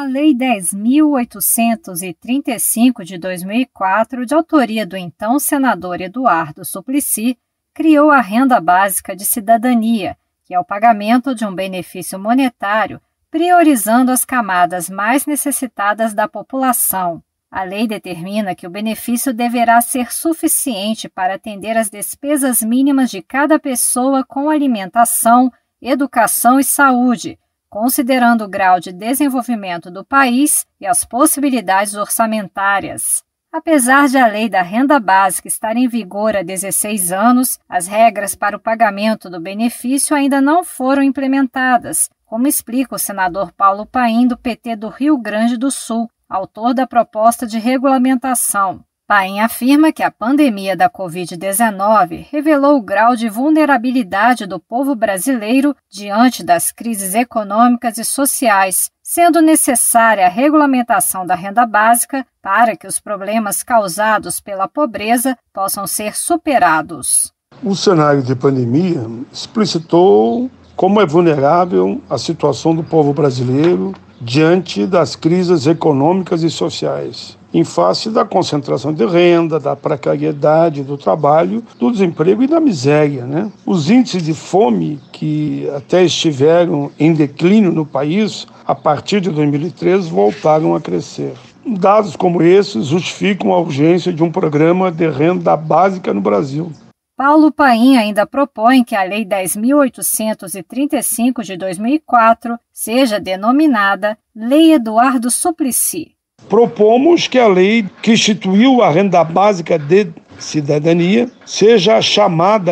A Lei 10.835 de 2004, de autoria do então senador Eduardo Suplicy, criou a Renda Básica de Cidadania, que é o pagamento de um benefício monetário, priorizando as camadas mais necessitadas da população. A lei determina que o benefício deverá ser suficiente para atender às despesas mínimas de cada pessoa com alimentação, educação e saúde, considerando o grau de desenvolvimento do país e as possibilidades orçamentárias. Apesar de a Lei da Renda Básica estar em vigor há 16 anos, as regras para o pagamento do benefício ainda não foram implementadas, como explica o senador Paulo Paim, do PT do Rio Grande do Sul, autor da proposta de regulamentação. Paim afirma que a pandemia da Covid-19 revelou o grau de vulnerabilidade do povo brasileiro diante das crises econômicas e sociais, sendo necessária a regulamentação da renda básica para que os problemas causados pela pobreza possam ser superados. O cenário de pandemia explicitou como é vulnerável a situação do povo brasileiro diante das crises econômicas e sociais, em face da concentração de renda, da precariedade do trabalho, do desemprego e da miséria, né? Os índices de fome, que até estiveram em declínio no país, a partir de 2013 voltaram a crescer. Dados como esses justificam a urgência de um programa de renda básica no Brasil. Paulo Paim ainda propõe que a Lei 10.835 de 2004 seja denominada Lei Eduardo Suplicy. Propomos que a lei que instituiu a Renda Básica de Cidadania seja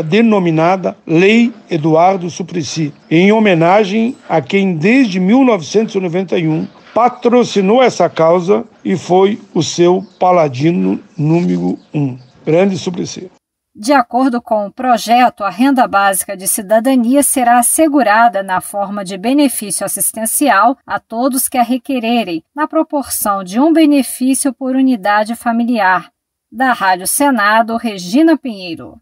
denominada Lei Eduardo Suplicy, em homenagem a quem desde 1991 patrocinou essa causa e foi o seu paladino número 1, grande Suplicy. De acordo com o projeto, a renda básica de cidadania será assegurada na forma de benefício assistencial a todos que a requererem, na proporção de um benefício por unidade familiar. Da Rádio Senado, Regina Pinheiro.